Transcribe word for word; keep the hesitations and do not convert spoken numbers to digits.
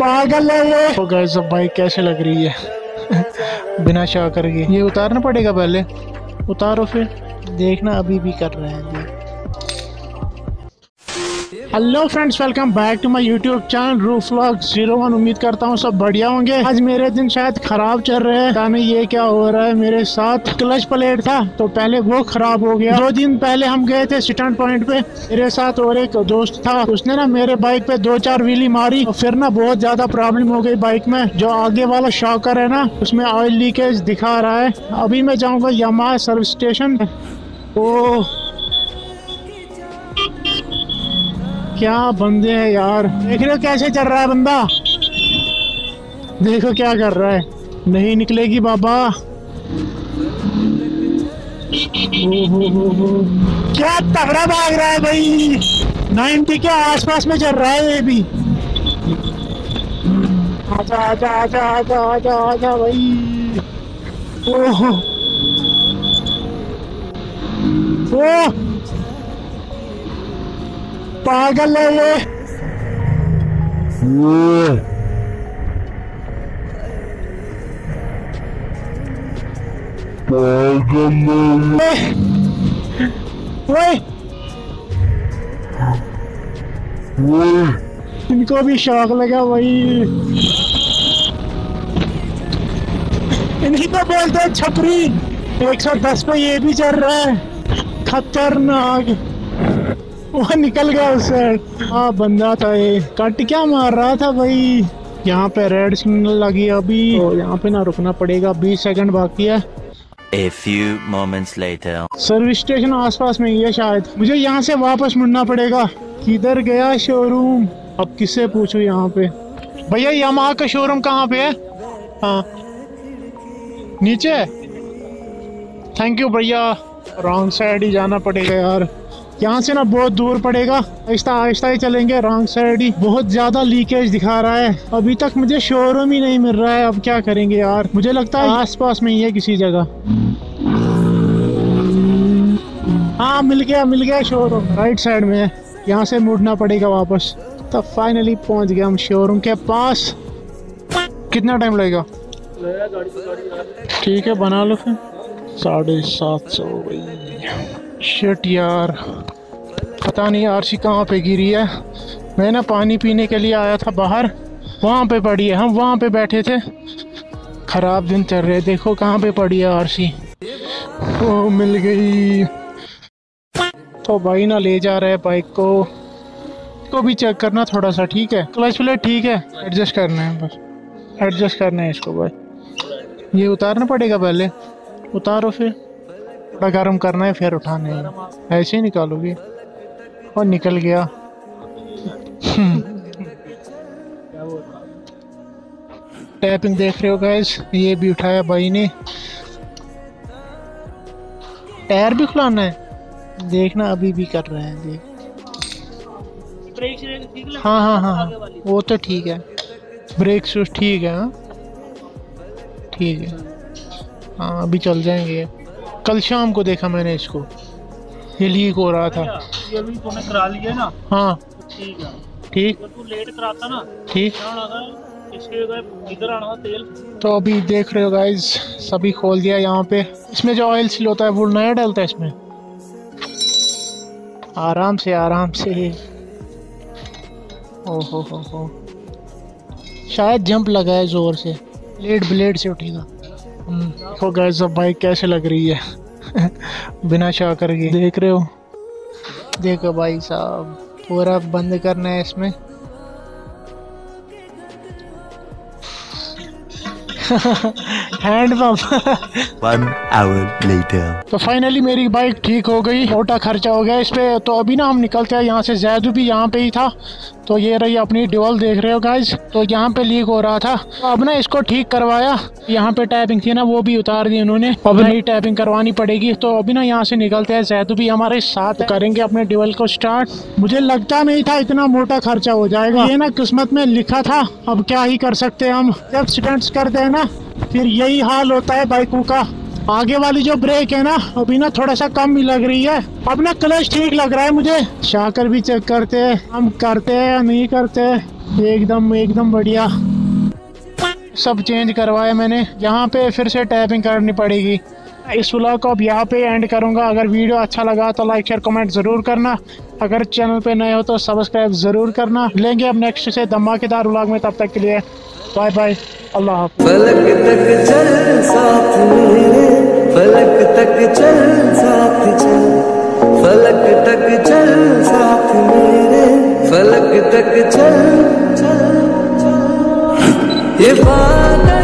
पागल है ये। तो गाइस अब बाइक कैसे लग रही है बिना शा करके। ये उतारना पड़ेगा, पहले उतारो फिर देखना। अभी भी कर रहे हैं। Hello friends, welcome back to my YouTube channel roof vlog zero one. उम्मीद करता हूँ सब बढ़िया होंगे। आज मेरे दिन शायद खराब चल रहे हैं। जाने ये क्या हो रहा है मेरे साथ। क्लच प्लेट था तो पहले वो खराब हो गया। दो दिन पहले हम गए थे स्टैंड पॉइंट पे, मेरे साथ और एक दोस्त था। उसने ना मेरे बाइक पे दो चार व्हीली मारी, फिर ना बहुत ज्यादा प्रॉब्लम हो गई बाइक में। जो आगे वाला शॉकर है ना, उसमें ऑयल लीकेज दिखा रहा है। अभी मैं जाऊँगा यामाहा सर्विस स्टेशन। ओ क्या बंदे हैं यार, देख रहे हो कैसे चल रहा है बंदा। देखो क्या कर रहा है, नहीं निकलेगी बाबा। क्या तगड़ा भाग रहा है भाई, नाइनटी के आसपास में चल रहा है ये भी। आजा आजा आजा आजा आजा आजा भाई। ओह ओह पागल है ये। पागल है इनको भी शौक लगा वही। इन्हीं को बोलते हैं छपरी। एक सौ दस पे ये भी चल रहा है, खतरनाक। वो निकल गया उससे। हाँ बंदा था ये, कट क्या मार रहा था भाई। यहाँ पे रेड सिग्नल लगी अभी, तो यहाँ पे ना रुकना पड़ेगा। बीस सेकंड बाकी है। A few moments later. Service station आसपास में ही है शायद। मुझे यहाँ से वापस मुड़ना पड़ेगा। किधर गया शोरूम, अब किससे पूछू यहाँ पे। भैया यामाहा का शोरूम कहाँ पे है? हाँ नीचे। थैंक यू भैया। रॉन्ग साइड ही जाना पड़ेगा यार, यहाँ से ना बहुत दूर पड़ेगा। आहिस्ता आहिस्ता ही चलेंगे। रॉन्ग साइड ही। बहुत ज्यादा लीकेज दिखा रहा है। अभी तक मुझे शोरूम ही नहीं मिल रहा है। अब क्या करेंगे यार, मुझे लगता है आसपास में ही है किसी जगह। हाँ मिल गया मिल गया शोरूम, राइट साइड में है। यहाँ से मुड़ना पड़ेगा वापस। तब फाइनली पहुँच गए हम शोरूम के पास। कितना टाइम लगेगा? ठीक है बना लो फिर। साढ़े सात सौ शिट यार, पता नहीं आरसी कहाँ पे गिरी है। मैं ना पानी पीने के लिए आया था बाहर, वहाँ पे पड़ी है। हम वहाँ पे बैठे थे। खराब दिन चल रहे, देखो कहाँ पे पड़ी है आरसी। ओ मिल गई। तो भाई ना ले जा रहे है बाइक को। इसको भी चेक करना थोड़ा सा, ठीक है। क्लच प्लेट ठीक है, एडजस्ट करना है बस। एडजस्ट करना है इसको भाई। ये उतारना पड़ेगा, पहले उतारो फिर गर्म करना है फिर उठाने है। ऐसे ही निकालोगे। और निकल गया। टैपिंग देख रहे हो गाइस, ये भी उठाया भाई ने। टायर भी खुलाना है, देखना अभी भी कर रहे हैं। देख हाँ हाँ हाँ वो तो ठीक है। ब्रेक शूज ठीक है। हाँ ठीक है। हाँ अभी चल जाएंगे। कल शाम को देखा मैंने इसको, ये लीक हो रहा था। ये भी तूने करा लिया ना? हाँ ठीक है। ठीक तो लेट कराता ना। ठीक तो अभी देख रहे हो गाइस, सभी खोल दिया। यहाँ पे इसमें जो ऑयल सील होता है वो नया डालता है इसमें। आराम से आराम से। ओहो हो हो शायद जंप लगा है जोर से। ब्लेड ब्लेड से उठेगा। देखो गाइस अब बाइक कैसे लग रही है बिना शा करके। देख रहे हो, देखो भाई साहब पूरा बंद करना है इसमें। Hand pump. One hour later. तो फाइनली मेरी बाइक ठीक हो गई। मोटा खर्चा हो गया इस पे। तो अभी ना हम निकलते हैं यहाँ से। जैदू भी यहाँ पे ही था। तो ये रही अपनी ड्यूल, देख रहे हो गाइस। तो यहाँ पे लीक हो रहा था, तो अब ना इसको ठीक करवाया। यहाँ पे टैपिंग थी ना, वो भी उतार दी उन्होंने। अब नई टैपिंग करवानी पड़ेगी। तो अभी ना यहाँ से निकलते हैं। जैदू भी हमारे साथ, करेंगे अपने ड्यूल को स्टार्ट। मुझे लगता नहीं था इतना मोटा खर्चा हो जाएगा। ये ना किस्मत में लिखा था, अब क्या ही कर सकते हैं हम। जब स्टंट्स करते हैं ना फिर यही हाल होता है बाइकों का। आगे वाली जो ब्रेक है ना अभी ना थोड़ा सा कम लग रही है। अब ना क्लच ठीक लग रहा है मुझे। शाकर भी चेक करते हैं हम करते हैं या नहीं करते। एकदम एकदम बढ़िया। सब चेंज करवाया मैंने। यहाँ पे फिर से टैपिंग करनी पड़ेगी। इस व्लॉग को अब यहाँ पे एंड करूँगा। अगर वीडियो अच्छा लगा तो लाइक शेयर कमेंट ज़रूर करना। अगर चैनल पे नए हो तो सब्सक्राइब ज़रूर करना। लेंगे अब नेक्स्ट से धमाकेदार व्लॉग में। तब तक के लिए बाय बाय। अल्लाह हाफ़िज़। फलक तक चल साथ मेरे, फलक तक चल साथ चल, फलक तक चल साथ मेरे, फलक तक चल चल चल ये